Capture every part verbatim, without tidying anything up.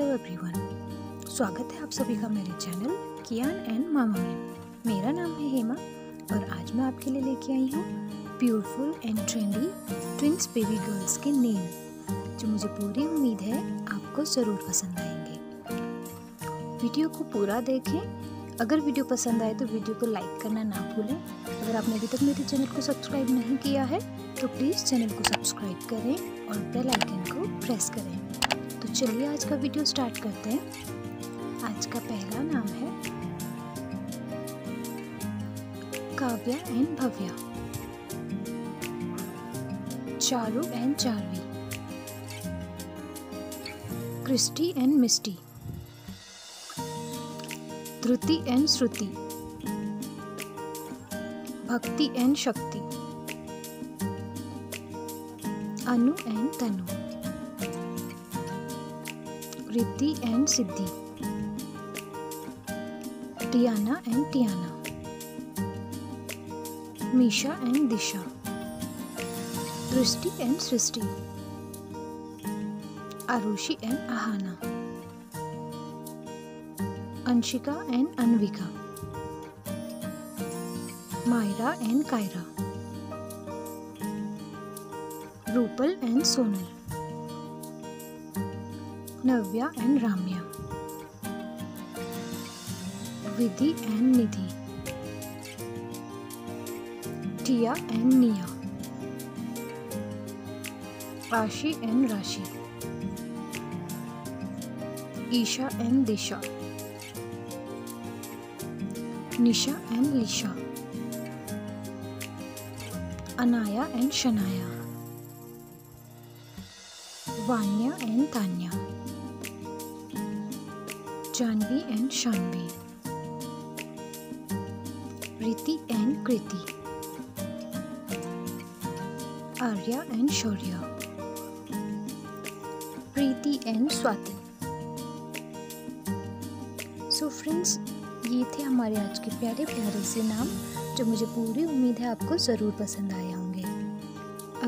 Hello everyone, स्वागत है आप सभी का मेरे चैनल कियान एंड मामा में। मेरा नाम है हेमा और आज मैं आपके लिए लेके आई हूँ beautiful and trendy twins baby girls के नेम, जो मुझे पूरी उम्मीद है आपको ज़रूर पसंद आएंगे। वीडियो को पूरा देखें। अगर वीडियो पसंद आए तो वीडियो को लाइक करना ना भूलें। अगर आपने अभी तक मेरे चैनल को सब्सक्राइब नहीं किया है तो प्लीज़ चैनल को सब्सक्राइब करें और बेल आइकन को प्रेस करें। तो चलिए आज का वीडियो स्टार्ट करते हैं। आज का पहला नाम है Kavya and Bhavya, Charu and Charvi, Christy and Misty, Dhriti and Shruti, Bhakti and Shakti, Anu and Tanu, Riddhi and Siddhi, Diana and Tiana, Misha and Disha, Drishti and Srishti, Arushi and Ahana, Anshika and Anvika, Myra and Kaira, Rupal and Sonal, Navya and Ramya, Vidhi and Nidhi, Tia and निया, Aashi and Rashi, Isha and Disha, Nisha and Lisha, Anaya and Shanaya, Vanya and Tanya, Janvi and Shanvi, Preeti and Kriti, Arya and Shaurya, Preeti and Swati. So friends, ये थे हमारे आज के प्यारे प्यारे से नाम, जो मुझे पूरी उम्मीद है आपको ज़रूर पसंद आए होंगे।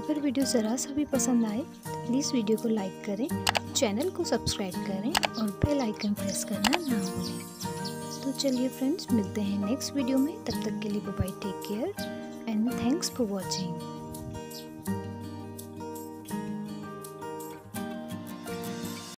अगर वीडियो ज़रा सा भी पसंद आए तो प्लीज़ वीडियो को लाइक करें, चैनल को सब्सक्राइब करें और बेल आइकन प्रेस करना ना भूलें। तो चलिए फ्रेंड्स, मिलते हैं नेक्स्ट वीडियो में। तब तक के लिए bye bye, take care and thanks for watching.